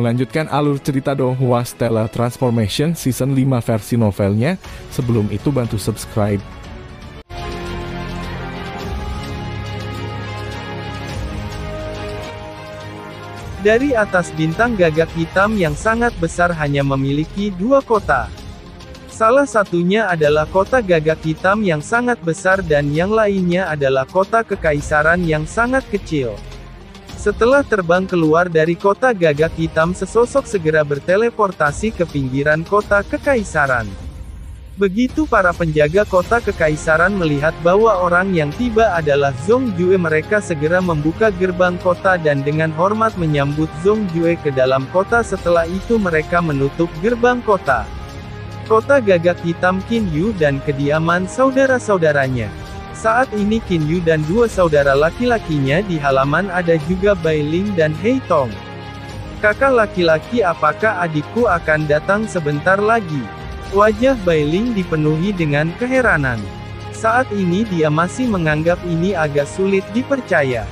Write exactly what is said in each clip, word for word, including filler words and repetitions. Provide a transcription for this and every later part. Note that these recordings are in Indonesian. Melanjutkan alur cerita Donghua Stella Transformation Season lima versi novelnya. Sebelum itu bantu subscribe. Dari atas bintang gagak hitam yang sangat besar hanya memiliki dua kota. Salah satunya adalah kota gagak hitam yang sangat besar dan yang lainnya adalah kota kekaisaran yang sangat kecil. Setelah terbang keluar dari kota gagak hitam, sesosok segera berteleportasi ke pinggiran kota kekaisaran. Begitu para penjaga kota kekaisaran melihat bahwa orang yang tiba adalah Zhong Jue, mereka segera membuka gerbang kota dan dengan hormat menyambut Zhong Jue ke dalam kota. Setelah itu mereka menutup gerbang kota. Kota gagak hitam Qin Yu dan kediaman saudara-saudaranya. Saat ini Qin Yu dan dua saudara laki-lakinya di halaman. Ada juga Bailing dan Hei Tong. Kakak laki-laki, apakah adikku akan datang sebentar lagi? Wajah Bailing dipenuhi dengan keheranan. Saat ini dia masih menganggap ini agak sulit dipercaya.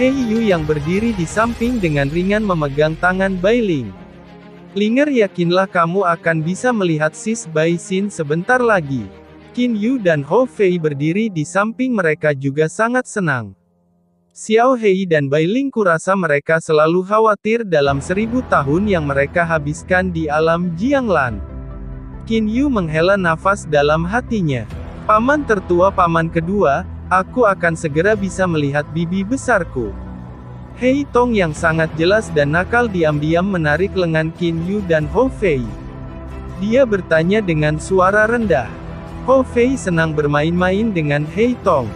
Hei Yu yang berdiri di samping dengan ringan memegang tangan Bailing. Linger, yakinlah kamu akan bisa melihat sis Bai Xin sebentar lagi. Qin Yu dan Hou Fei berdiri di samping mereka juga sangat senang. Xiao Hei dan Bailing, kurasa mereka selalu khawatir dalam seribu tahun yang mereka habiskan di alam Jianglan. Qin Yu menghela nafas dalam hatinya. Paman tertua, paman kedua, aku akan segera bisa melihat bibi besarku. Hei Tong yang sangat jelas dan nakal diam-diam menarik lengan Qin Yu dan Hou Fei. Dia bertanya dengan suara rendah. Hou Fei senang bermain-main dengan Hei Tong.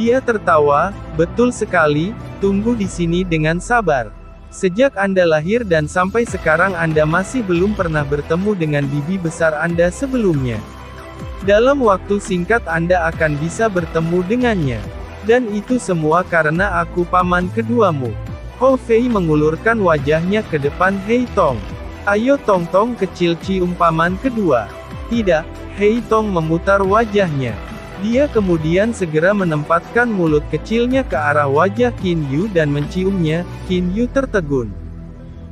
Dia tertawa, betul sekali, tunggu di sini dengan sabar. Sejak Anda lahir dan sampai sekarang Anda masih belum pernah bertemu dengan bibi besar Anda sebelumnya. Dalam waktu singkat Anda akan bisa bertemu dengannya. Dan itu semua karena aku paman keduamu. Hou Fei mengulurkan wajahnya ke depan Hei Tong. Ayo Tong Tong kecil, cium paman kedua. Tidak. Hei Tong memutar wajahnya. Dia kemudian segera menempatkan mulut kecilnya ke arah wajah Qin Yu dan menciumnya. Qin Yu tertegun.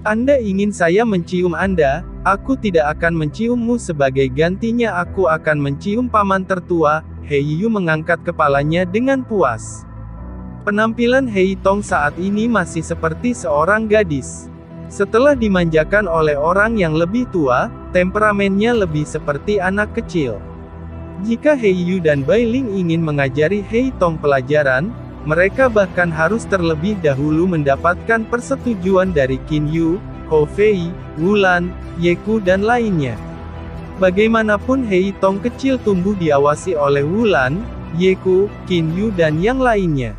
Anda ingin saya mencium Anda? Aku tidak akan menciummu, sebagai gantinya aku akan mencium paman tertua. Hei Yu mengangkat kepalanya dengan puas. Penampilan Hei Tong saat ini masih seperti seorang gadis. Setelah dimanjakan oleh orang yang lebih tua, temperamennya lebih seperti anak kecil. Jika Hei Yu dan Bailing ingin mengajari Hei Tong pelajaran, mereka bahkan harus terlebih dahulu mendapatkan persetujuan dari Qin Yu, Hou Fei, Wulan, Yeku dan lainnya. Bagaimanapun Hei Tong kecil tumbuh diawasi oleh Wulan, Yeku, Qin Yu dan yang lainnya.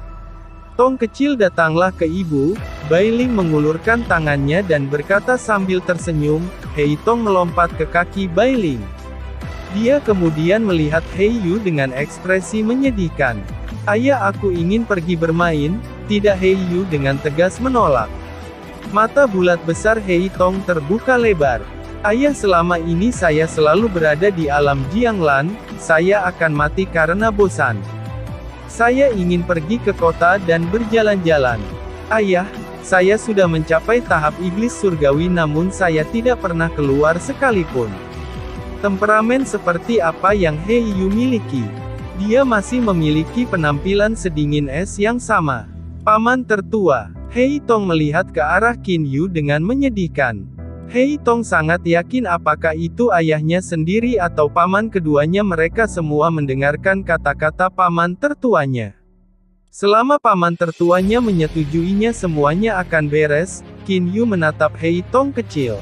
Tong kecil, datanglah ke ibu. Bailing mengulurkan tangannya dan berkata sambil tersenyum. Hei Tong melompat ke kaki Bailing. Dia kemudian melihat Hei Yu dengan ekspresi menyedihkan. Ayah, aku ingin pergi bermain. Tidak, Hei Yu dengan tegas menolak. Mata bulat besar Hei Tong terbuka lebar. Ayah, selama ini saya selalu berada di alam Jianglan. Saya akan mati karena bosan. Saya ingin pergi ke kota dan berjalan-jalan. Ayah, saya sudah mencapai tahap iblis surgawi namun saya tidak pernah keluar sekalipun. Temperamen seperti apa yang Hei Yu miliki? Dia masih memiliki penampilan sedingin es yang sama. Paman tertua, Hei Tong melihat ke arah Qin Yu dengan menyedihkan. Hei Tong sangat yakin apakah itu ayahnya sendiri atau paman keduanya. Mereka semua mendengarkan kata-kata paman tertuanya. Selama paman tertuanya menyetujuinya semuanya akan beres. Qin Yu menatap Hei Tong kecil.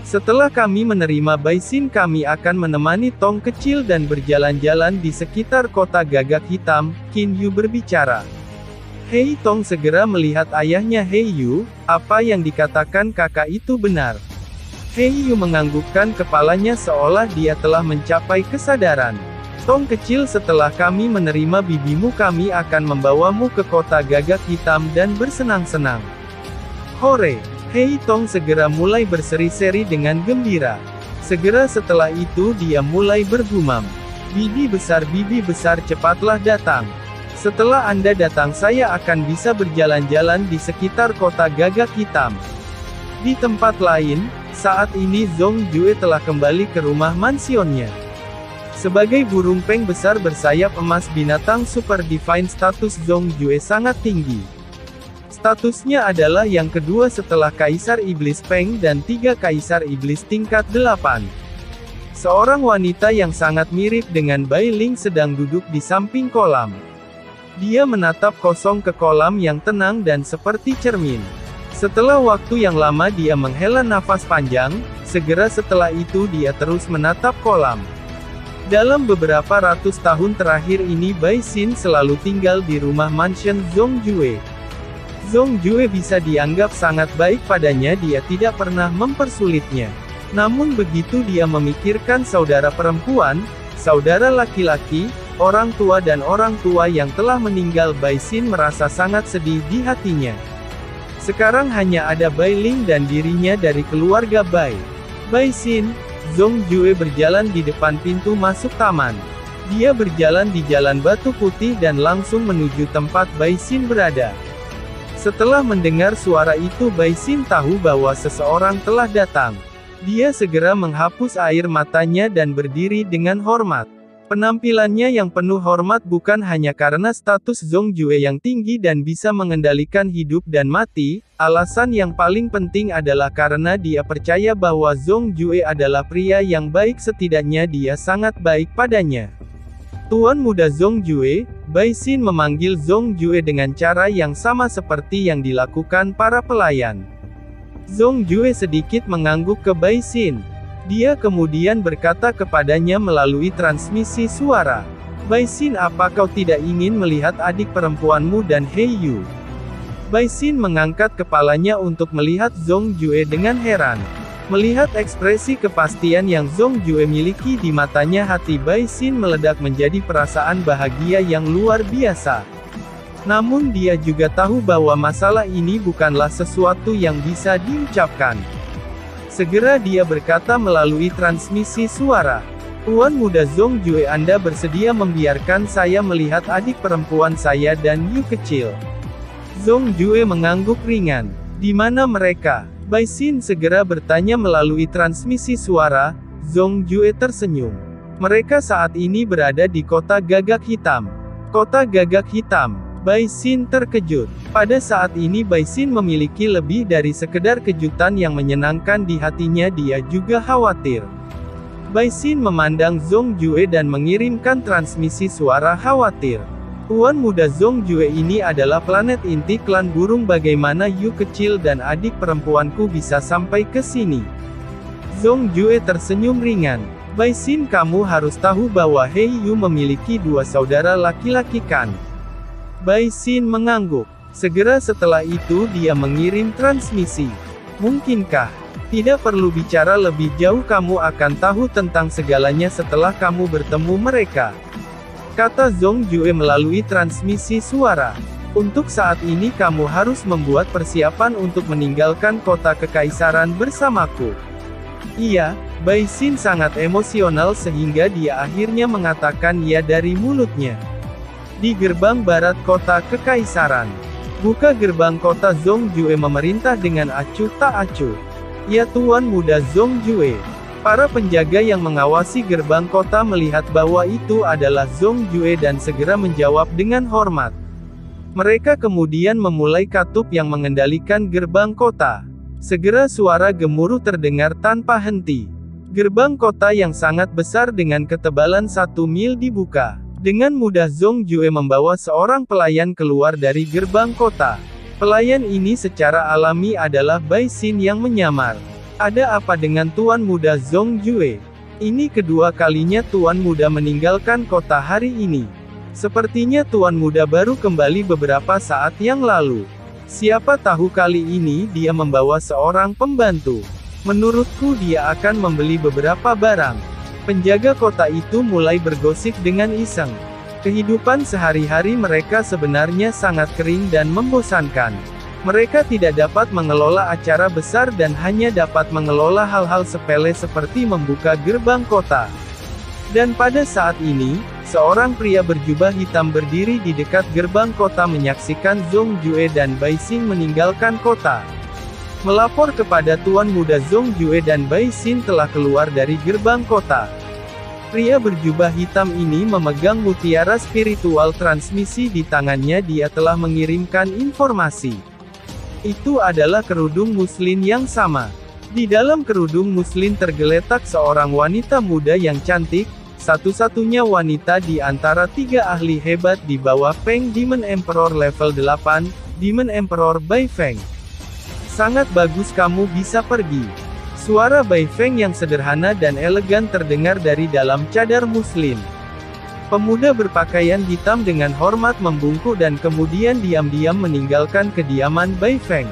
Setelah kami menerima Bai Xin, kami akan menemani Tong kecil dan berjalan-jalan di sekitar kota gagak hitam. Qin Yu berbicara. Hei Tong segera melihat ayahnya Hei Yu. Apa yang dikatakan kakak itu benar. Hei Yu menganggukkan kepalanya seolah dia telah mencapai kesadaran. Tong kecil, setelah kami menerima bibimu, kami akan membawamu ke kota gagak hitam dan bersenang-senang. Hore! Hei Tong segera mulai berseri-seri dengan gembira. Segera setelah itu dia mulai bergumam. Bibi besar, bibi besar, cepatlah datang. Setelah Anda datang saya akan bisa berjalan-jalan di sekitar kota gagak hitam. Di tempat lain, saat ini Zhong Jue telah kembali ke rumah mansionnya. Sebagai burung peng besar bersayap emas binatang super divine, status Zhong Jue sangat tinggi. Statusnya adalah yang kedua setelah Kaisar Iblis Peng dan tiga Kaisar Iblis tingkat delapan. Seorang wanita yang sangat mirip dengan Bailing sedang duduk di samping kolam. Dia menatap kosong ke kolam yang tenang dan seperti cermin. Setelah waktu yang lama dia menghela nafas panjang, segera setelah itu dia terus menatap kolam. Dalam beberapa ratus tahun terakhir ini Bai Xin selalu tinggal di rumah mansion Zhong Jue. Zhong Jue bisa dianggap sangat baik padanya, dia tidak pernah mempersulitnya. Namun begitu dia memikirkan saudara perempuan, saudara laki-laki, orang tua dan orang tua yang telah meninggal, Bai Xin merasa sangat sedih di hatinya. Sekarang hanya ada Bailing dan dirinya dari keluarga Bai. Bai Xin, Zhong Jue berjalan di depan pintu masuk taman. Dia berjalan di jalan batu putih dan langsung menuju tempat Bai Xin berada. Setelah mendengar suara itu Bai Xin tahu bahwa seseorang telah datang. Dia segera menghapus air matanya dan berdiri dengan hormat. Penampilannya yang penuh hormat bukan hanya karena status Zhong Jue yang tinggi dan bisa mengendalikan hidup dan mati, alasan yang paling penting adalah karena dia percaya bahwa Zhong Jue adalah pria yang baik, setidaknya dia sangat baik padanya. Tuan muda Zhong Jue, Bai Xin memanggil Zhong Jue dengan cara yang sama seperti yang dilakukan para pelayan. Zhong Jue sedikit mengangguk ke Bai Xin. Dia kemudian berkata kepadanya melalui transmisi suara, "Bai Xin, apa kau tidak ingin melihat adik perempuanmu dan Hei Yu?" Bai Xin mengangkat kepalanya untuk melihat Zhong Jue dengan heran. Melihat ekspresi kepastian yang Zhong Jue miliki di matanya, hati Bai Xin meledak menjadi perasaan bahagia yang luar biasa. Namun dia juga tahu bahwa masalah ini bukanlah sesuatu yang bisa diucapkan. Segera dia berkata melalui transmisi suara, "Tuan muda Zhong Jue, Anda bersedia membiarkan saya melihat adik perempuan saya dan Yu kecil?" Zhong Jue mengangguk ringan. "Di mana mereka?" Bai Xin segera bertanya melalui transmisi suara. Zhong Jue tersenyum. "Mereka saat ini berada di kota gagak hitam." "Kota gagak hitam?" Bai Xin terkejut. Pada saat ini Bai Xin memiliki lebih dari sekedar kejutan yang menyenangkan di hatinya, dia juga khawatir. Bai Xin memandang Zhong Jue dan mengirimkan transmisi suara khawatir. "Tuan muda Zhong Jue, ini adalah planet inti klan burung, bagaimana Yu kecil dan adik perempuanku bisa sampai ke sini?" Zhong Jue tersenyum ringan. "Bai Xin, kamu harus tahu bahwa Hei Yu memiliki dua saudara laki-laki kan?" Bai Xin mengangguk. Segera setelah itu dia mengirim transmisi. "Mungkinkah? Tidak perlu bicara lebih jauh, kamu akan tahu tentang segalanya setelah kamu bertemu mereka," kata Zhong Jue melalui transmisi suara. "Untuk saat ini kamu harus membuat persiapan untuk meninggalkan kota kekaisaran bersamaku." "Iya." Bai Xin sangat emosional sehingga dia akhirnya mengatakan ya dari mulutnya. Di gerbang barat kota kekaisaran, buka gerbang kota, Zhong Jue memerintah dengan acuh tak acuh. "Ya tuan muda Zhong Jue." Para penjaga yang mengawasi gerbang kota melihat bahwa itu adalah Zhong Jue dan segera menjawab dengan hormat. Mereka kemudian memulai katup yang mengendalikan gerbang kota. Segera suara gemuruh terdengar tanpa henti. Gerbang kota yang sangat besar dengan ketebalan satu mil dibuka. Dengan mudah Zhong Jue membawa seorang pelayan keluar dari gerbang kota. Pelayan ini secara alami adalah Bai Xin yang menyamar. "Ada apa dengan tuan muda Zhong Jue? Ini kedua kalinya tuan muda meninggalkan kota hari ini. Sepertinya tuan muda baru kembali beberapa saat yang lalu. Siapa tahu kali ini dia membawa seorang pembantu. Menurutku dia akan membeli beberapa barang." Penjaga kota itu mulai bergosip dengan iseng. Kehidupan sehari-hari mereka sebenarnya sangat kering dan membosankan. Mereka tidak dapat mengelola acara besar dan hanya dapat mengelola hal-hal sepele seperti membuka gerbang kota. Dan pada saat ini, seorang pria berjubah hitam berdiri di dekat gerbang kota menyaksikan Zhong Jue dan Bai Xin meninggalkan kota. melapor kepada Tuan Muda. Zhong Jue dan Bai Xin telah keluar dari gerbang kota. Pria berjubah hitam ini memegang mutiara spiritual transmisi di tangannya. Dia telah mengirimkan informasi. Itu adalah kerudung muslin yang sama. Di dalam kerudung muslin tergeletak seorang wanita muda yang cantik, satu-satunya wanita di antara tiga ahli hebat di bawah Peng Demon Emperor level delapan, Demon Emperor Bai Feng. Sangat bagus kamu bisa pergi. Suara Bai Feng yang sederhana dan elegan terdengar dari dalam cadar muslim. Pemuda berpakaian hitam dengan hormat membungkuk dan kemudian diam-diam meninggalkan kediaman Bai Feng.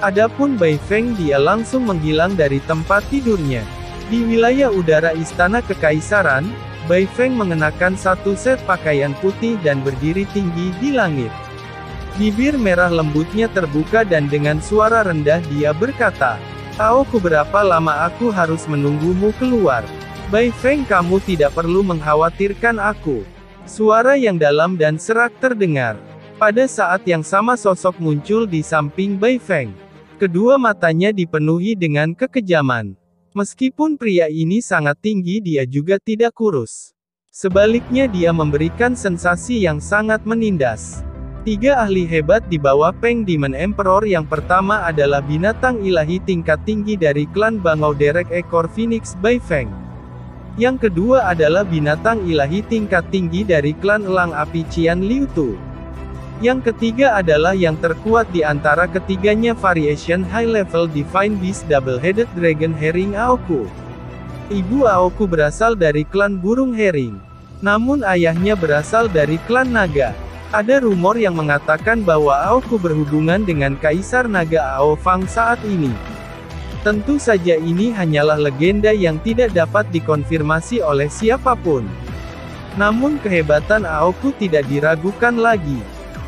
Adapun Bai Feng, dia langsung menghilang dari tempat tidurnya. Di wilayah udara Istana Kekaisaran, Bai Feng mengenakan satu set pakaian putih dan berdiri tinggi di langit. Bibir merah lembutnya terbuka dan dengan suara rendah dia berkata, "Ao Ku, berapa lama aku harus menunggumu keluar? Bai Feng, kamu tidak perlu mengkhawatirkan aku." Suara yang dalam dan serak terdengar. Pada saat yang sama sosok muncul di samping Bai Feng. Kedua matanya dipenuhi dengan kekejaman. Meskipun pria ini sangat tinggi, dia juga tidak kurus. Sebaliknya dia memberikan sensasi yang sangat menindas. Tiga ahli hebat di bawah Peng Demon Emperor. Yang pertama adalah binatang ilahi tingkat tinggi dari klan Bangau Derek ekor Phoenix Bai Feng. Yang kedua adalah binatang ilahi tingkat tinggi dari klan Elang Api Qian Liu Tu. Yang ketiga adalah yang terkuat di antara ketiganya, Variation High Level Divine Beast Double Headed Dragon Herring Ao Ku. Ibu Ao Ku berasal dari klan Burung Herring. Namun ayahnya berasal dari klan Naga. Ada rumor yang mengatakan bahwa Ao Ku berhubungan dengan Kaisar Naga Ao Fang saat ini. Tentu saja ini hanyalah legenda yang tidak dapat dikonfirmasi oleh siapapun. Namun kehebatan Ao Ku tidak diragukan lagi.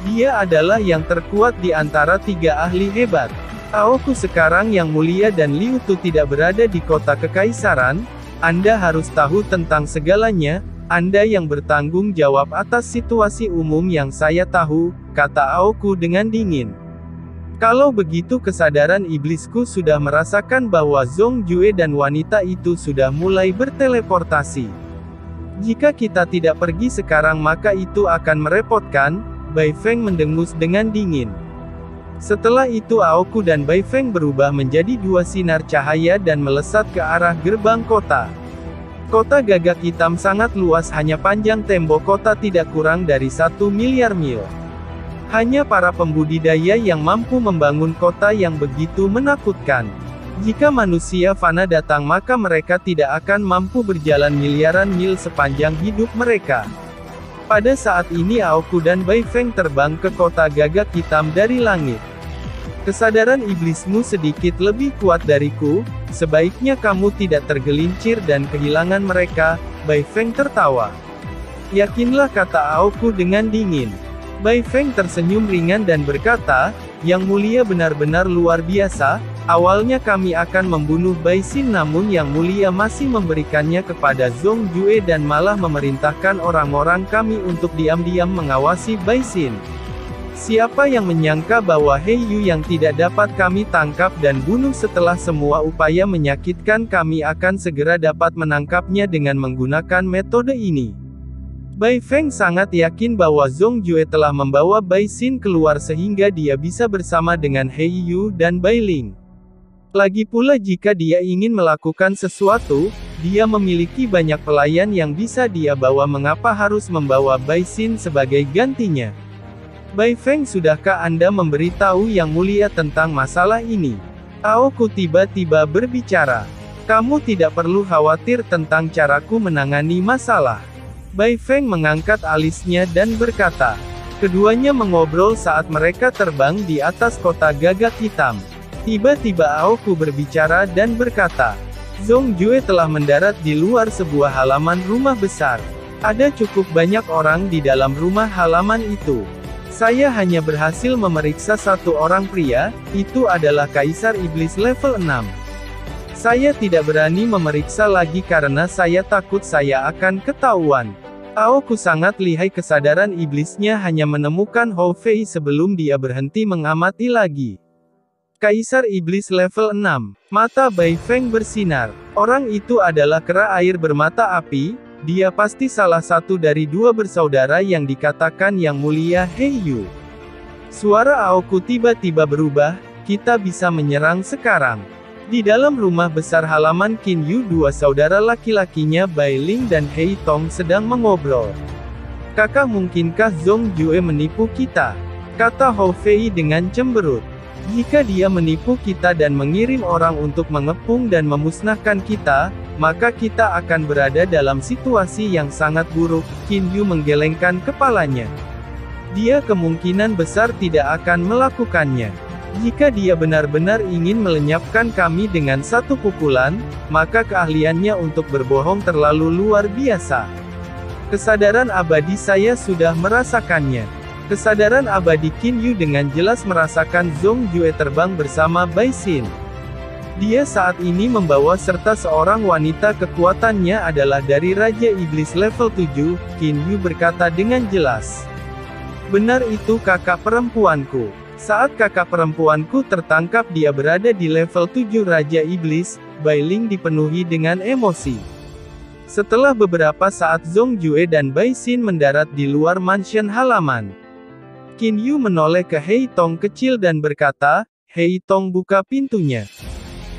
Dia adalah yang terkuat di antara tiga ahli hebat. Ao Ku sekarang yang mulia dan Liu Tu tidak berada di kota Kekaisaran. Anda harus tahu tentang segalanya. Anda yang bertanggung jawab atas situasi umum yang saya tahu, kata Ao Ku dengan dingin. Kalau begitu kesadaran iblisku sudah merasakan bahwa Zhong Jue dan wanita itu sudah mulai berteleportasi. Jika kita tidak pergi sekarang maka itu akan merepotkan, Bai Feng mendengus dengan dingin. Setelah itu Ao Ku dan Bai Feng berubah menjadi dua sinar cahaya dan melesat ke arah gerbang kota. Kota gagak hitam sangat luas, hanya panjang tembok kota tidak kurang dari satu miliar mil. Hanya para pembudidaya yang mampu membangun kota yang begitu menakutkan. Jika manusia fana datang maka mereka tidak akan mampu berjalan miliaran mil sepanjang hidup mereka. Pada saat ini Ao Ku dan Bai Feng terbang ke kota gagak hitam dari langit. Kesadaran iblismu sedikit lebih kuat dariku, sebaiknya kamu tidak tergelincir dan kehilangan mereka, Bai Feng tertawa. Yakinlah, kata Ao Ku dengan dingin. Bai Feng tersenyum ringan dan berkata, Yang Mulia benar-benar luar biasa, awalnya kami akan membunuh Bai Xin namun Yang Mulia masih memberikannya kepada Zhong Jue dan malah memerintahkan orang-orang kami untuk diam-diam mengawasi Bai Xin. Siapa yang menyangka bahwa Hei Yu yang tidak dapat kami tangkap dan bunuh setelah semua upaya menyakitkan kami akan segera dapat menangkapnya dengan menggunakan metode ini. Bai Feng sangat yakin bahwa Zhong Jue telah membawa Bai Xin keluar sehingga dia bisa bersama dengan Hei Yu dan Bailing. Lagi pula jika dia ingin melakukan sesuatu, dia memiliki banyak pelayan yang bisa dia bawa, mengapa harus membawa Bai Xin sebagai gantinya? Bai Feng, sudahkah Anda memberitahu Yang Mulia tentang masalah ini? Ao Ku tiba-tiba berbicara. Kamu tidak perlu khawatir tentang caraku menangani masalah. Bai Feng mengangkat alisnya dan berkata. Keduanya mengobrol saat mereka terbang di atas kota gagak hitam. Tiba-tiba Ao Ku berbicara dan berkata, Zhong Jue telah mendarat di luar sebuah halaman rumah besar. Ada cukup banyak orang di dalam rumah halaman itu. Saya hanya berhasil memeriksa satu orang pria, itu adalah Kaisar Iblis level enam. Saya tidak berani memeriksa lagi karena saya takut saya akan ketahuan. Ao Ku sangat lihai, kesadaran iblisnya hanya menemukan Hou Fei sebelum dia berhenti mengamati lagi. Kaisar Iblis level enam. Mata Bai Feng bersinar. Orang itu adalah kera air bermata api, dia pasti salah satu dari dua bersaudara yang dikatakan yang mulia Hei Yu. Suara Ao Ku tiba-tiba berubah, kita bisa menyerang sekarang. Di dalam rumah besar halaman Qin Yu, dua saudara laki-lakinya Bailing dan Hei Tong sedang mengobrol. Kakak, mungkinkah Zhong Jue menipu kita? Kata Hou Fei dengan cemberut. Jika dia menipu kita dan mengirim orang untuk mengepung dan memusnahkan kita, maka kita akan berada dalam situasi yang sangat buruk. Qin Yu menggelengkan kepalanya. Dia kemungkinan besar tidak akan melakukannya. Jika dia benar-benar ingin melenyapkan kami dengan satu pukulan, maka keahliannya untuk berbohong terlalu luar biasa. Kesadaran abadi, saya sudah merasakannya. Kesadaran abadi Qin Yu dengan jelas merasakan Zhong Jue terbang bersama Bai Xin. Dia saat ini membawa serta seorang wanita, kekuatannya adalah dari Raja Iblis level tujuh, Qin Yu berkata dengan jelas. Benar itu kakak perempuanku. Saat kakak perempuanku tertangkap dia berada di level tujuh Raja Iblis, Bailing dipenuhi dengan emosi. Setelah beberapa saat Zhong Jue dan Bai Xin mendarat di luar mansion halaman. Qin Yu menoleh ke Hei Tong kecil dan berkata, "Hei Tong, buka pintunya.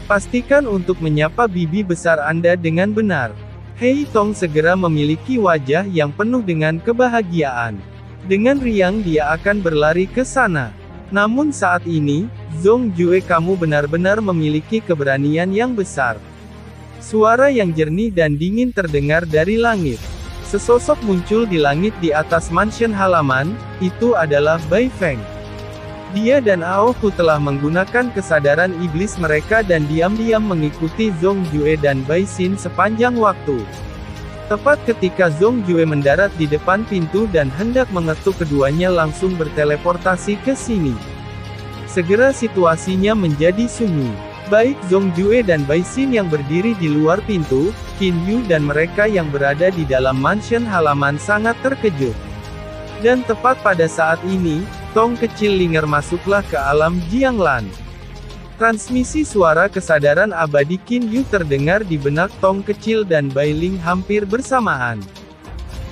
Pastikan untuk menyapa bibi besar Anda dengan benar." Hei Tong segera memiliki wajah yang penuh dengan kebahagiaan. Dengan riang dia akan berlari ke sana. Namun saat ini, "Zhong Jue, kamu benar-benar memiliki keberanian yang besar." Suara yang jernih dan dingin terdengar dari langit. Sesosok muncul di langit di atas mansion halaman, itu adalah Bai Feng. Dia dan Ao Ku telah menggunakan kesadaran iblis mereka dan diam-diam mengikuti Zhong Jue dan Bai Xin sepanjang waktu. Tepat ketika Zhong Jue mendarat di depan pintu dan hendak mengetuk, keduanya langsung berteleportasi ke sini. Segera situasinya menjadi sunyi. Baik Zhong Jue dan Bai Xin yang berdiri di luar pintu, Qin Yu dan mereka yang berada di dalam mansion halaman sangat terkejut. Dan tepat pada saat ini, Tong kecil Linger masuklah ke alam Jianglan. Transmisi suara kesadaran abadi Qin Yu terdengar di benak Tong kecil dan Bailing hampir bersamaan.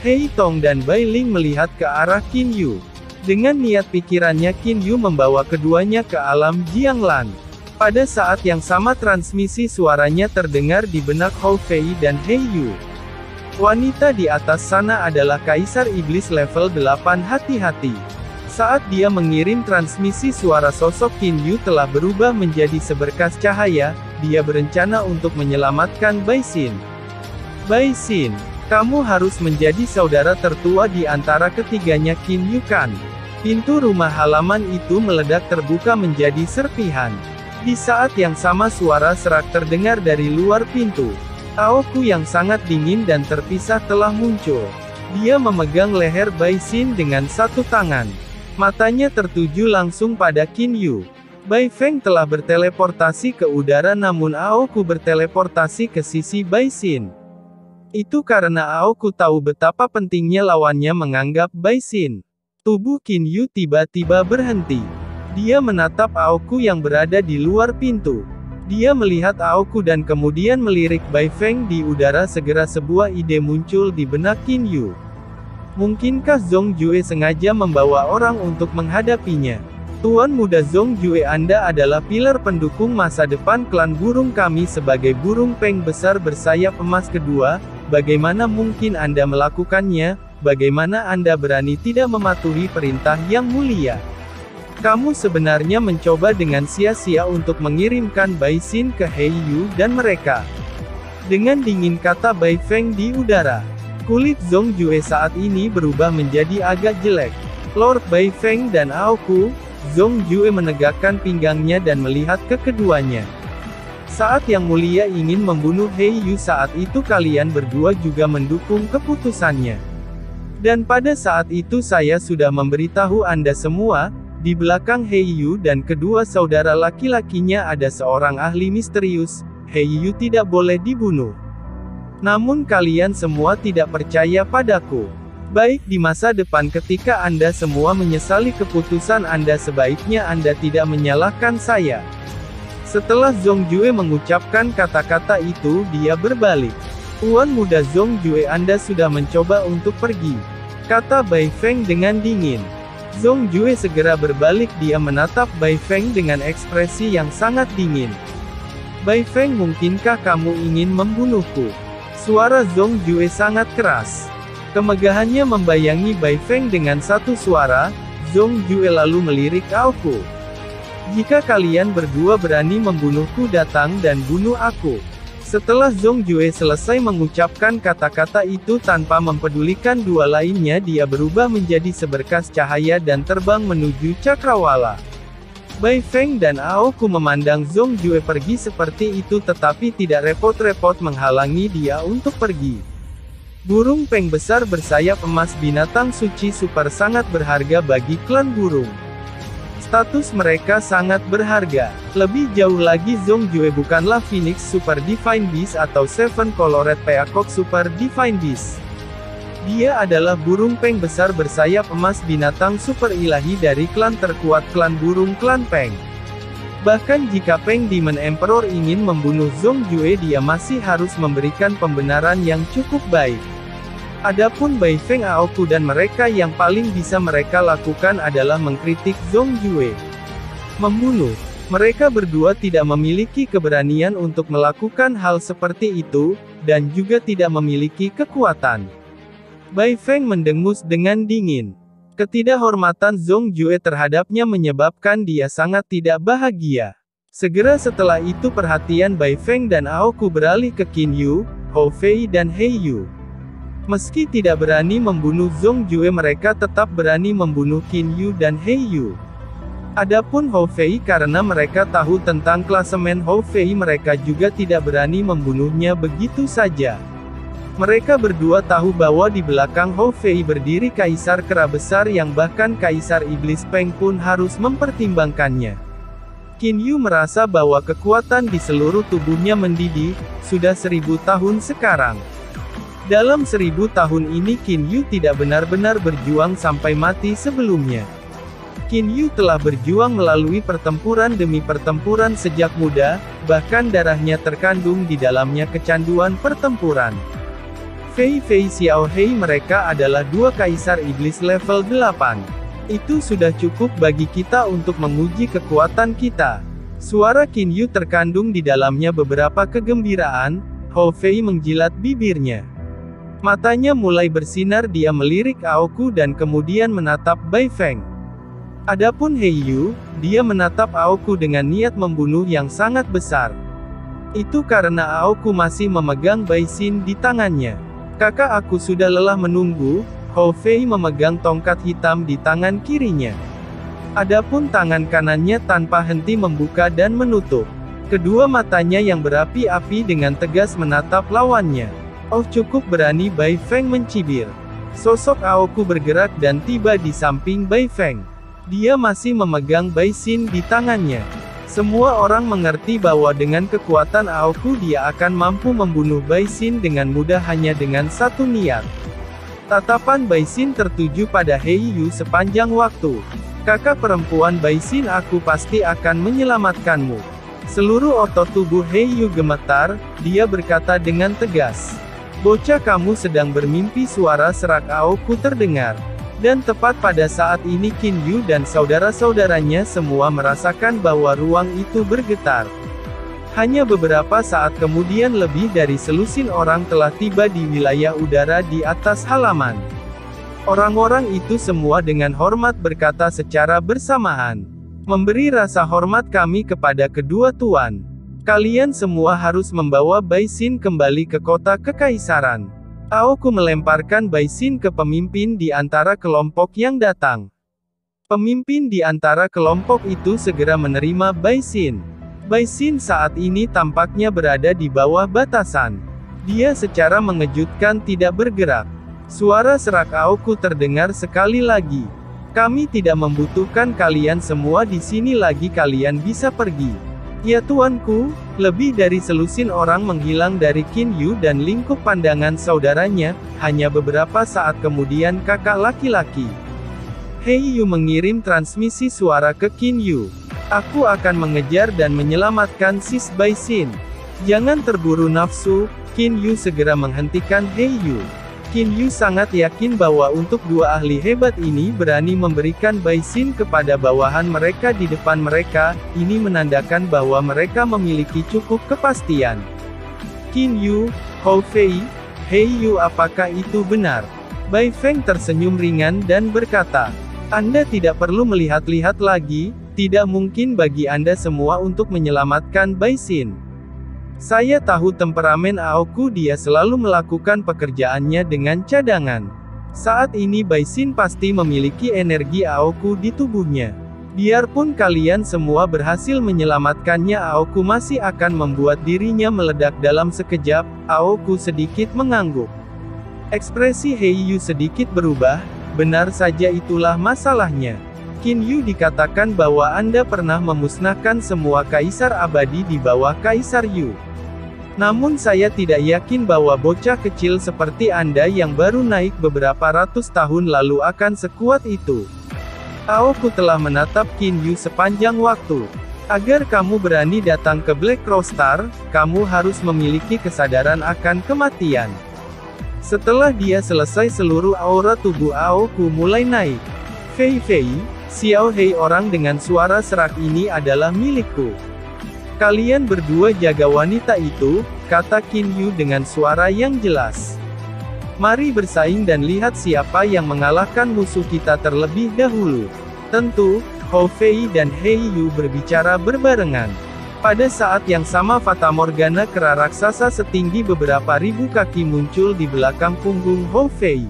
Hei Tong dan Bailing melihat ke arah Qin Yu. Dengan niat pikirannya, Qin Yu membawa keduanya ke alam Jianglan. Pada saat yang sama transmisi suaranya terdengar di benak Hou Fei dan Hei Yu. Wanita di atas sana adalah Kaisar Iblis level delapan, hati-hati. Saat dia mengirim transmisi suara, sosok Qin Yu telah berubah menjadi seberkas cahaya, dia berencana untuk menyelamatkan Bai Xin. Bai Xin, kamu harus menjadi saudara tertua di antara ketiganya Qin Yu kan? Pintu rumah halaman itu meledak terbuka menjadi serpihan. Di saat yang sama suara serak terdengar dari luar pintu. Ao Ku yang sangat dingin dan terpisah telah muncul. Dia memegang leher Bai Xin dengan satu tangan. Matanya tertuju langsung pada Qin Yu. Bai Feng telah berteleportasi ke udara, namun Ao Ku berteleportasi ke sisi Bai Xin. Itu karena Ao Ku tahu betapa pentingnya lawannya menganggap Bai Xin. Tubuh Qin Yu tiba-tiba berhenti. Dia menatap Ao Ku yang berada di luar pintu. Dia melihat Ao Ku dan kemudian melirik Bai Feng di udara. Segera sebuah ide muncul di benak Qin Yu. Mungkinkah Zhong Jue sengaja membawa orang untuk menghadapinya? Tuan muda Zhong Jue, Anda adalah pilar pendukung masa depan klan burung kami sebagai burung peng besar bersayap emas kedua. Bagaimana mungkin Anda melakukannya? Bagaimana Anda berani tidak mematuhi perintah yang mulia? Kamu sebenarnya mencoba dengan sia-sia untuk mengirimkan Bai Xin ke Hei Yu dan mereka. Dengan dingin kata Bai Feng di udara. Kulit Zhong Jue saat ini berubah menjadi agak jelek. Lord Bai Feng dan Ao Ku, Zhong Jue menegakkan pinggangnya dan melihat ke keduanya. Saat yang mulia ingin membunuh Hei Yu, saat itu kalian berdua juga mendukung keputusannya. Dan pada saat itu saya sudah memberitahu Anda semua. Di belakang Hei Yu dan kedua saudara laki-lakinya ada seorang ahli misterius. Hei Yu tidak boleh dibunuh. Namun kalian semua tidak percaya padaku. baik di masa depan. Ketika Anda semua menyesali keputusan Anda, sebaiknya Anda tidak menyalahkan saya. Setelah Zhong Jue mengucapkan kata-kata itu, dia berbalik. Tuan muda Zhong Jue, Anda sudah mencoba untuk pergi, kata Bai Feng dengan dingin. Zhong Jue segera berbalik, dia menatap Bai Feng dengan ekspresi yang sangat dingin. Bai Feng, mungkinkah kamu ingin membunuhku? Suara Zhong Jue sangat keras. Kemegahannya membayangi Bai Feng dengan satu suara. Zhong Jue lalu melirik Ao Ku. Jika kalian berdua berani membunuhku, datang dan bunuh aku. Setelah Zhong Jue selesai mengucapkan kata-kata itu tanpa mempedulikan dua lainnya, dia berubah menjadi seberkas cahaya dan terbang menuju cakrawala. Bai Feng dan Ao Ku memandang Zhong Jue pergi seperti itu, tetapi tidak repot-repot menghalangi dia untuk pergi. Burung peng besar bersayap emas, binatang suci super sangat berharga bagi klan burung. Status mereka sangat berharga. Lebih jauh lagi, Zhong Jue bukanlah Phoenix Super Divine Beast atau Seven Colored Peacock Super Divine Beast. Dia adalah burung peng besar bersayap emas, binatang super ilahi dari klan terkuat klan burung klan Peng. Bahkan jika Peng Demon Emperor ingin membunuh Zhong Jue, dia masih harus memberikan pembenaran yang cukup baik. Adapun Bai Feng, Ao Ku dan mereka, yang paling bisa mereka lakukan adalah mengkritik Zhong Jue. Membunuh. Mereka berdua tidak memiliki keberanian untuk melakukan hal seperti itu, dan juga tidak memiliki kekuatan. Bai Feng mendengus dengan dingin. Ketidakhormatan Zhong Jue terhadapnya menyebabkan dia sangat tidak bahagia. Segera setelah itu perhatian Bai Feng dan Ao Ku beralih ke Qin Yu, Hou Fei dan Hei Yu. Meski tidak berani membunuh Zhong Jue, mereka tetap berani membunuh Qin Yu dan Hei Yu. Adapun Hou Fei, karena mereka tahu tentang klasemen Hou Fei, mereka juga tidak berani membunuhnya begitu saja. Mereka berdua tahu bahwa di belakang Hou Fei berdiri kaisar kera besar yang bahkan kaisar iblis Peng pun harus mempertimbangkannya. Qin Yu merasa bahwa kekuatan di seluruh tubuhnya mendidih, sudah seribu tahun sekarang. Dalam seribu tahun ini Qin Yu tidak benar-benar berjuang sampai mati sebelumnya. Qin Yu telah berjuang melalui pertempuran demi pertempuran sejak muda, bahkan darahnya terkandung di dalamnya kecanduan pertempuran. Fei Fei Xiao Hei, mereka adalah dua kaisar iblis level delapan. Itu sudah cukup bagi kita untuk menguji kekuatan kita. Suara Qin Yu terkandung di dalamnya beberapa kegembiraan. Hou Fei menjilat bibirnya. Matanya mulai bersinar, dia melirik Ao Ku dan kemudian menatap Bai Feng. Adapun Hei Yu, dia menatap Ao Ku dengan niat membunuh yang sangat besar. Itu karena Ao Ku masih memegang Bai Xin di tangannya. Kakak aku sudah lelah menunggu. Hou Fei memegang tongkat hitam di tangan kirinya. Adapun tangan kanannya tanpa henti membuka dan menutup. Kedua matanya yang berapi-api dengan tegas menatap lawannya. Oh, cukup berani, Bai Feng mencibir. Sosok Ao Ku bergerak dan tiba di samping Bai Feng. Dia masih memegang Bai Xin di tangannya. Semua orang mengerti bahwa dengan kekuatan Ao Ku dia akan mampu membunuh Bai Xin dengan mudah hanya dengan satu niat. Tatapan Bai Xin tertuju pada Hei Yu sepanjang waktu. Kakak perempuan Bai Xin, aku pasti akan menyelamatkanmu. Seluruh otot tubuh Hei Yu gemetar, dia berkata dengan tegas. Bocah, kamu sedang bermimpi. Suara serak Ao Ku terdengar. Dan tepat pada saat ini Qin Yu dan saudara-saudaranya semua merasakan bahwa ruang itu bergetar. Hanya beberapa saat kemudian lebih dari selusin orang telah tiba di wilayah udara di atas halaman. Orang-orang itu semua dengan hormat berkata secara bersamaan. Memberi rasa hormat kami kepada kedua tuan. Kalian semua harus membawa Bai Xin kembali ke kota kekaisaran. Ao Ku melemparkan Bai Xin ke pemimpin di antara kelompok yang datang. Pemimpin di antara kelompok itu segera menerima Bai Xin. Bai Xin saat ini tampaknya berada di bawah batasan. Dia secara mengejutkan tidak bergerak. Suara serak Ao Ku terdengar sekali lagi. Kami tidak membutuhkan kalian semua di sini lagi, kalian bisa pergi. Ya tuanku, lebih dari selusin orang menghilang dari Qin Yu dan lingkup pandangan saudaranya, hanya beberapa saat kemudian kakak laki-laki Hei Yu mengirim transmisi suara ke Qin Yu. Aku akan mengejar dan menyelamatkan Sis Bai Xin. Jangan terburu nafsu, Qin Yu segera menghentikan Hei Yu. Qin Yu sangat yakin bahwa untuk dua ahli hebat ini berani memberikan Bai Xin kepada bawahan mereka di depan mereka, ini menandakan bahwa mereka memiliki cukup kepastian. Qin Yu, Hou Fei, Hei Yu, apakah itu benar? Bai Feng tersenyum ringan dan berkata, Anda tidak perlu melihat-lihat lagi, tidak mungkin bagi Anda semua untuk menyelamatkan Bai Xin. Saya tahu temperamen Ao Ku, dia selalu melakukan pekerjaannya dengan cadangan. Saat ini Bai Xin pasti memiliki energi Ao Ku di tubuhnya. Biarpun kalian semua berhasil menyelamatkannya, Ao Ku masih akan membuat dirinya meledak dalam sekejap. Ao Ku sedikit mengangguk. Ekspresi Hei Yu sedikit berubah, benar saja itulah masalahnya. Qin Yu dikatakan bahwa Anda pernah memusnahkan semua kaisar abadi di bawah Kaisar Yu. Namun saya tidak yakin bahwa bocah kecil seperti Anda yang baru naik beberapa ratus tahun lalu akan sekuat itu. Ao Ku telah menatap Qin Yu sepanjang waktu. Agar kamu berani datang ke Black Cross Star, kamu harus memiliki kesadaran akan kematian. Setelah dia selesai, seluruh aura tubuh Ao Ku mulai naik. Fei Fei, Xiao Hei, orang dengan suara serak ini adalah milikku. Kalian berdua jaga wanita itu, kata Qin Yu dengan suara yang jelas. Mari bersaing dan lihat siapa yang mengalahkan musuh kita terlebih dahulu. Tentu, Hou Fei dan Hei Yu berbicara berbarengan. Pada saat yang sama, Fata Morgana kera raksasa setinggi beberapa ribu kaki muncul di belakang punggung Hou Fei.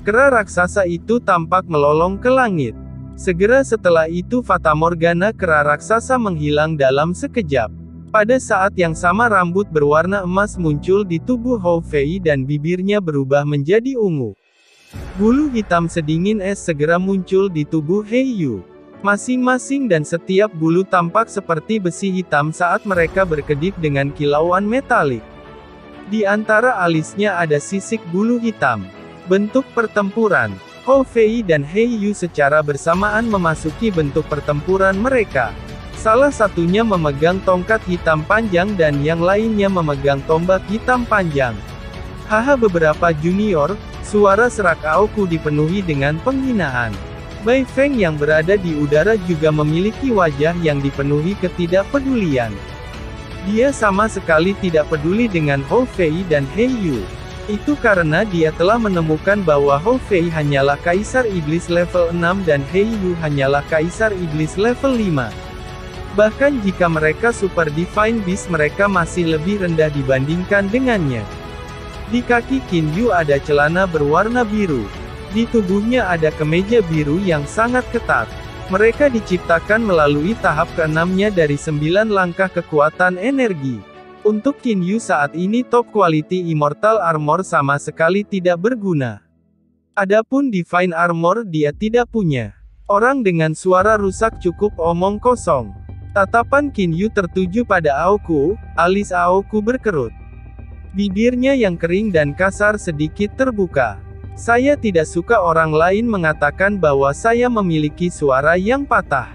Kera raksasa itu tampak melolong ke langit. Segera setelah itu Fata Morgana kera raksasa menghilang dalam sekejap. Pada saat yang sama rambut berwarna emas muncul di tubuh Hou Fei dan bibirnya berubah menjadi ungu. Bulu hitam sedingin es segera muncul di tubuh Hei Yu. Masing-masing dan setiap bulu tampak seperti besi hitam saat mereka berkedip dengan kilauan metalik. Di antara alisnya ada sisik bulu hitam. Bentuk pertempuran. Hou Fei dan Hei Yu secara bersamaan memasuki bentuk pertempuran mereka. Salah satunya memegang tongkat hitam panjang dan yang lainnya memegang tombak hitam panjang. Haha, beberapa junior, suara serak Ao Ku dipenuhi dengan penghinaan. Bai Feng yang berada di udara juga memiliki wajah yang dipenuhi ketidakpedulian. Dia sama sekali tidak peduli dengan Hou Fei dan Hei Yu. Itu karena dia telah menemukan bahwa Hou Fei hanyalah Kaisar Iblis level enam dan Hei Yu hanyalah Kaisar Iblis level lima. Bahkan jika mereka Super Divine Beast, mereka masih lebih rendah dibandingkan dengannya. Di kaki Qin Yu ada celana berwarna biru. Di tubuhnya ada kemeja biru yang sangat ketat. Mereka diciptakan melalui tahap keenamnya dari sembilan langkah kekuatan energi. Untuk Qin Yu saat ini top quality Immortal Armor sama sekali tidak berguna. Adapun Divine Armor dia tidak punya. Orang dengan suara rusak cukup omong kosong. Tatapan Qin Yu tertuju pada Ao Ku, alis Ao Ku berkerut. Bibirnya yang kering dan kasar sedikit terbuka. Saya tidak suka orang lain mengatakan bahwa saya memiliki suara yang patah.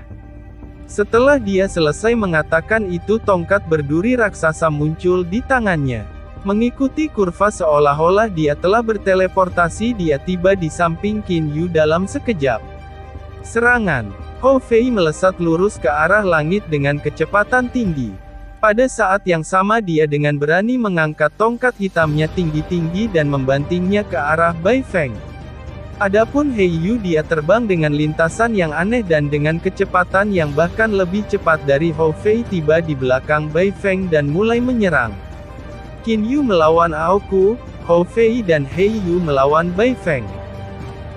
Setelah dia selesai mengatakan itu, tongkat berduri raksasa muncul di tangannya. Mengikuti kurva seolah-olah dia telah berteleportasi, dia tiba di samping Qin Yu dalam sekejap. Serangan. Hou Fei melesat lurus ke arah langit dengan kecepatan tinggi. Pada saat yang sama dia dengan berani mengangkat tongkat hitamnya tinggi-tinggi dan membantingnya ke arah Bai Feng. Adapun Hei Yu, dia terbang dengan lintasan yang aneh dan dengan kecepatan yang bahkan lebih cepat dari Hou Fei, tiba di belakang Bai Feng dan mulai menyerang. Qin Yu melawan Ao Ku, Hou Fei dan Hei Yu melawan Bai Feng.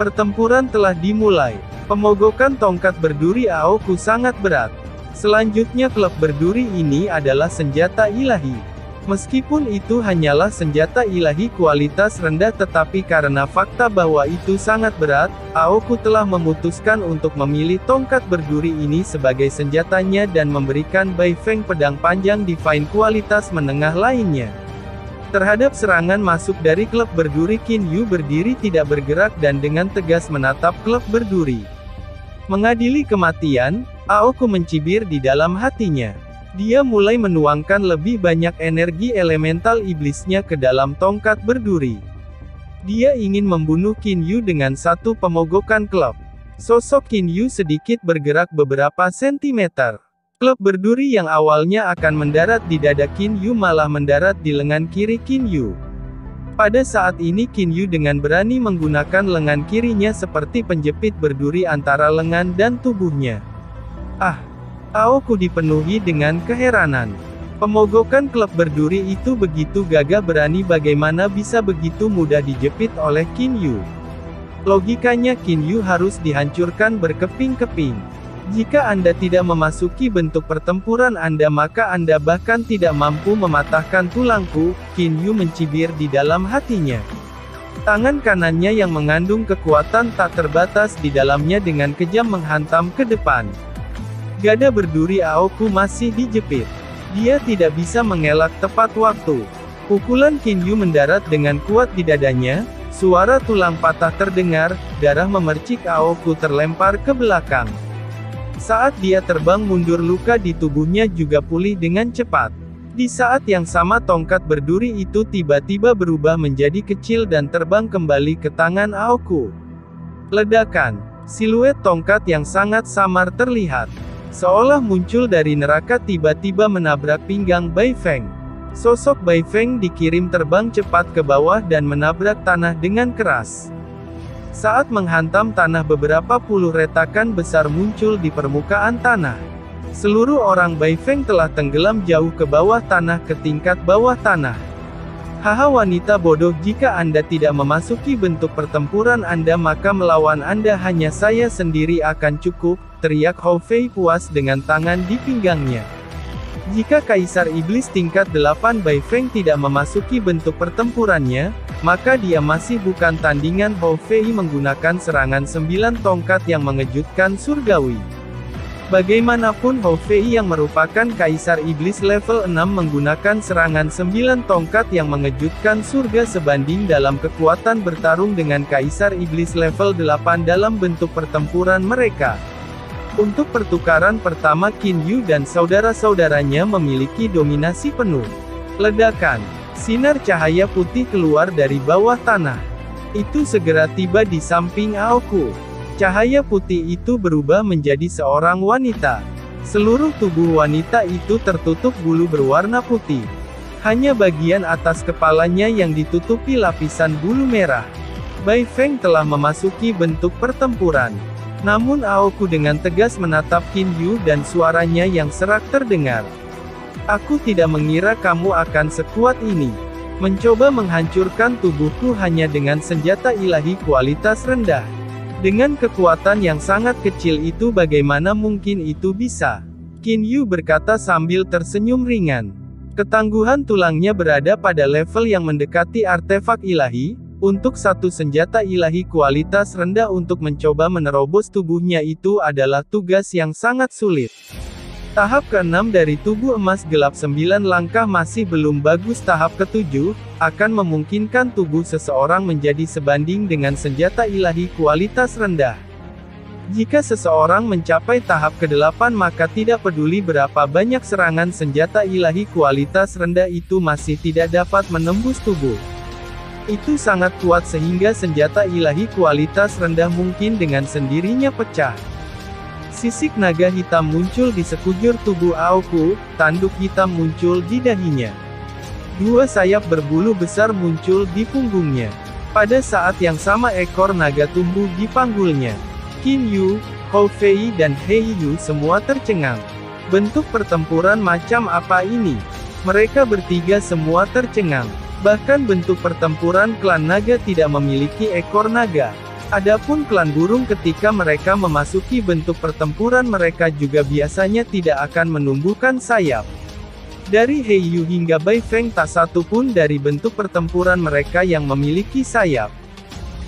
Pertempuran telah dimulai. Pemogokan tongkat berduri Ao Ku sangat berat. Selanjutnya klub berduri ini adalah senjata ilahi. Meskipun itu hanyalah senjata ilahi kualitas rendah, tetapi karena fakta bahwa itu sangat berat, Ao Ku telah memutuskan untuk memilih tongkat berduri ini sebagai senjatanya dan memberikan Bai Feng pedang panjang divine kualitas menengah lainnya. Terhadap serangan masuk dari klub berduri, Qin Yu berdiri tidak bergerak dan dengan tegas menatap klub berduri. Mengadili kematian, Ao Ku mencibir di dalam hatinya. Dia mulai menuangkan lebih banyak energi elemental iblisnya ke dalam tongkat berduri. Dia ingin membunuh Qin Yu dengan satu pemogokan klub. Sosok Qin Yu sedikit bergerak beberapa sentimeter. Klub berduri yang awalnya akan mendarat di dada Qin Yu malah mendarat di lengan kiri Qin Yu. Pada saat ini Qin Yu dengan berani menggunakan lengan kirinya seperti penjepit berduri antara lengan dan tubuhnya. Ah! Ao Ku dipenuhi dengan keheranan. Pemogokan klub berduri itu begitu gagah berani, bagaimana bisa begitu mudah dijepit oleh Qin Yu. Logikanya Qin Yu harus dihancurkan berkeping-keping. Jika Anda tidak memasuki bentuk pertempuran Anda, maka Anda bahkan tidak mampu mematahkan tulangku, Qin Yu mencibir di dalam hatinya. Tangan kanannya yang mengandung kekuatan tak terbatas di dalamnya dengan kejam menghantam ke depan. Gada berduri Ao Ku masih dijepit. Dia tidak bisa mengelak tepat waktu. Pukulan Qin Yu mendarat dengan kuat di dadanya, suara tulang patah terdengar, darah memercik. Ao Ku terlempar ke belakang. Saat dia terbang mundur, luka di tubuhnya juga pulih dengan cepat. Di saat yang sama tongkat berduri itu tiba-tiba berubah menjadi kecil dan terbang kembali ke tangan Ao Ku. Ledakan. Siluet tongkat yang sangat samar terlihat. Seolah muncul dari neraka, tiba-tiba menabrak pinggang Bai Feng. Sosok Bai Feng dikirim terbang cepat ke bawah dan menabrak tanah dengan keras. Saat menghantam tanah, beberapa puluh retakan besar muncul di permukaan tanah. Seluruh orang Bai Feng telah tenggelam jauh ke bawah tanah, ke tingkat bawah tanah. Haha, wanita bodoh, jika Anda tidak memasuki bentuk pertempuran Anda, maka melawan Anda hanya saya sendiri akan cukup, teriak Hou Fei puas dengan tangan di pinggangnya. Jika Kaisar Iblis tingkat delapan Bai Feng tidak memasuki bentuk pertempurannya, maka dia masih bukan tandingan. Hou Fei menggunakan serangan sembilan tongkat yang mengejutkan surgawi. Bagaimanapun Hou Fei yang merupakan Kaisar Iblis level enam menggunakan serangan sembilan tongkat yang mengejutkan surga sebanding dalam kekuatan bertarung dengan Kaisar Iblis level delapan dalam bentuk pertempuran mereka. Untuk pertukaran pertama Qin Yu dan saudara-saudaranya memiliki dominasi penuh. Ledakan. Sinar cahaya putih keluar dari bawah tanah. Itu segera tiba di samping Ao Ku. Cahaya putih itu berubah menjadi seorang wanita. Seluruh tubuh wanita itu tertutup bulu berwarna putih. Hanya bagian atas kepalanya yang ditutupi lapisan bulu merah. Bai Feng telah memasuki bentuk pertempuran. Namun Ao Ku dengan tegas menatap Qin Yu dan suaranya yang serak terdengar. Aku tidak mengira kamu akan sekuat ini. Mencoba menghancurkan tubuhku hanya dengan senjata ilahi kualitas rendah. Dengan kekuatan yang sangat kecil itu, bagaimana mungkin itu bisa? Qin Yu berkata sambil tersenyum ringan. Ketangguhan tulangnya berada pada level yang mendekati artefak ilahi. Untuk satu senjata ilahi kualitas rendah, untuk mencoba menerobos tubuhnya itu adalah tugas yang sangat sulit. Tahap keenam dari tubuh emas gelap sembilan langkah masih belum bagus. Tahap ketujuh, akan memungkinkan tubuh seseorang menjadi sebanding dengan senjata ilahi kualitas rendah. Jika seseorang mencapai tahap kedelapan maka tidak peduli berapa banyak serangan senjata ilahi kualitas rendah itu masih tidak dapat menembus tubuh. Itu sangat kuat sehingga senjata ilahi kualitas rendah mungkin dengan sendirinya pecah. Sisik naga hitam muncul di sekujur tubuh Ao Ku, tanduk hitam muncul di dahinya. Dua sayap berbulu besar muncul di punggungnya. Pada saat yang sama ekor naga tumbuh di panggulnya. Qin Yu, Hou Fei dan Hei Yu semua tercengang. Bentuk pertempuran macam apa ini? Mereka bertiga semua tercengang. Bahkan bentuk pertempuran klan naga tidak memiliki ekor naga. Adapun klan burung ketika mereka memasuki bentuk pertempuran mereka juga biasanya tidak akan menumbuhkan sayap. Dari Hei Yu hingga Bai Feng tak satu pun dari bentuk pertempuran mereka yang memiliki sayap.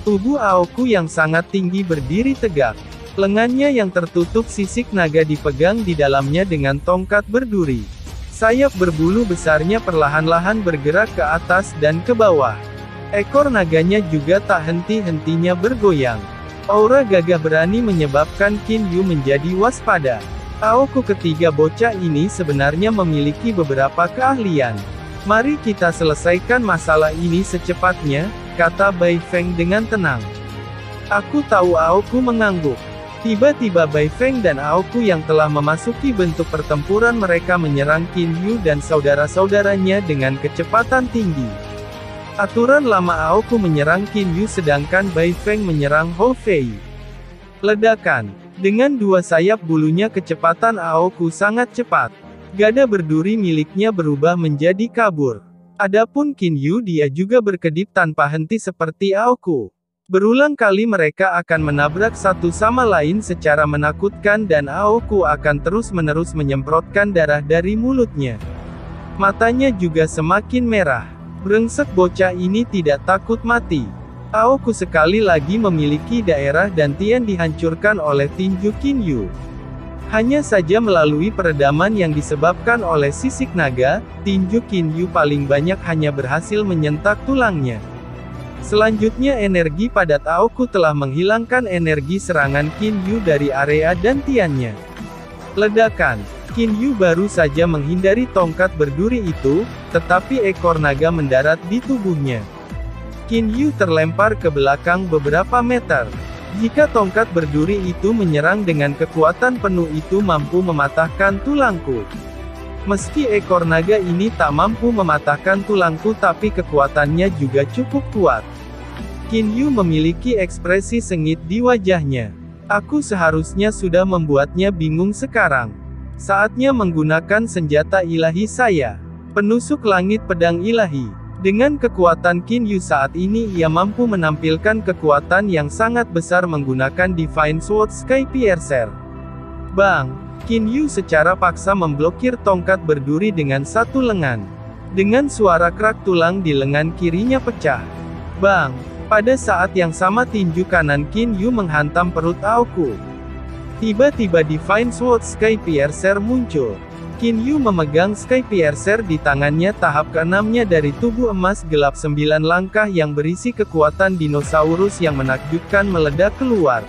Tubuh Ao Ku yang sangat tinggi berdiri tegak. Lengannya yang tertutup sisik naga dipegang di dalamnya dengan tongkat berduri. Sayap berbulu besarnya perlahan-lahan bergerak ke atas dan ke bawah. Ekor naganya juga tak henti-hentinya bergoyang. Aura gagah berani menyebabkan Qin Yu menjadi waspada. Ao Ku ketiga bocah ini sebenarnya memiliki beberapa keahlian. Mari kita selesaikan masalah ini secepatnya, kata Bai Feng dengan tenang. Aku tahu. Ao Ku mengangguk. Tiba-tiba Bai Feng dan Ao Ku yang telah memasuki bentuk pertempuran mereka menyerang Qin Yu dan saudara-saudaranya dengan kecepatan tinggi. Aturan lama Ao Ku menyerang Qin Yu sedangkan Bai Feng menyerang Hou Fei. Ledakan. Dengan dua sayap bulunya kecepatan Ao Ku sangat cepat. Gada berduri miliknya berubah menjadi kabur. Adapun Qin Yu dia juga berkedip tanpa henti seperti Ao Ku. Berulang kali mereka akan menabrak satu sama lain secara menakutkan dan Ao Ku akan terus-menerus menyemprotkan darah dari mulutnya. Matanya juga semakin merah. Brengsek, bocah ini tidak takut mati. Ao Ku sekali lagi memiliki daerah dantian dihancurkan oleh tinju Qin Yu. Hanya saja melalui peredaman yang disebabkan oleh sisik naga, tinju Qin Yu paling banyak hanya berhasil menyentak tulangnya. Selanjutnya energi padat Ao Ku telah menghilangkan energi serangan Qin Yu dari area dantiannya. Ledakan. Qin Yu baru saja menghindari tongkat berduri itu, tetapi ekor naga mendarat di tubuhnya. Qin Yu terlempar ke belakang beberapa meter. Jika tongkat berduri itu menyerang dengan kekuatan penuh itu mampu mematahkan tulangku. Meski ekor naga ini tak mampu mematahkan tulangku tapi kekuatannya juga cukup kuat. Qin Yu memiliki ekspresi sengit di wajahnya. Aku seharusnya sudah membuatnya bingung sekarang. Saatnya menggunakan senjata ilahi saya. Penusuk langit pedang ilahi. Dengan kekuatan Qin Yu saat ini ia mampu menampilkan kekuatan yang sangat besar menggunakan Divine Sword Sky Piercer. Bang! Qin Yu secara paksa memblokir tongkat berduri dengan satu lengan. Dengan suara krak tulang di lengan kirinya pecah. Bang! Pada saat yang sama tinju kanan Qin Yu menghantam perut Ao Ku. Tiba-tiba Divine Sword Sky Piercer muncul. Qin Yu memegang Sky Piercer di tangannya, tahap keenamnya dari tubuh emas gelap sembilan langkah yang berisi kekuatan dinosaurus yang menakjubkan meledak keluar.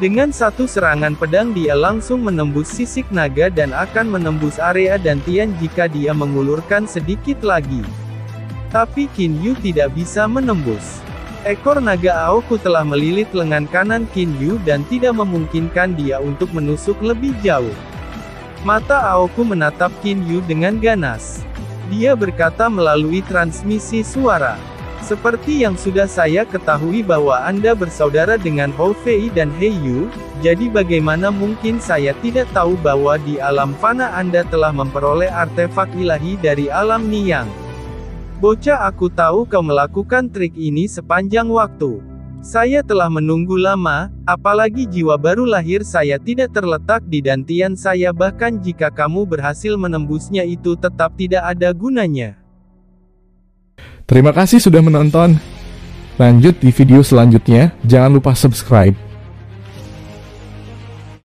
Dengan satu serangan pedang dia langsung menembus sisik naga dan akan menembus area dantian jika dia mengulurkan sedikit lagi. Tapi Qin Yu tidak bisa menembus. Ekor naga Ao Ku telah melilit lengan kanan Qin Yu dan tidak memungkinkan dia untuk menusuk lebih jauh. Mata Ao Ku menatap Qin Yu dengan ganas. Dia berkata melalui transmisi suara. Seperti yang sudah saya ketahui bahwa Anda bersaudara dengan Hou Fei dan Hei Yu, jadi bagaimana mungkin saya tidak tahu bahwa di alam fana Anda telah memperoleh artefak ilahi dari alam Niyang. Bocah, aku tahu kau melakukan trik ini sepanjang waktu. Saya telah menunggu lama, apalagi jiwa baru lahir saya tidak terletak di dantian saya bahkan jika kamu berhasil menembusnya itu tetap tidak ada gunanya. Terima kasih sudah menonton. Lanjut di video selanjutnya, jangan lupa subscribe.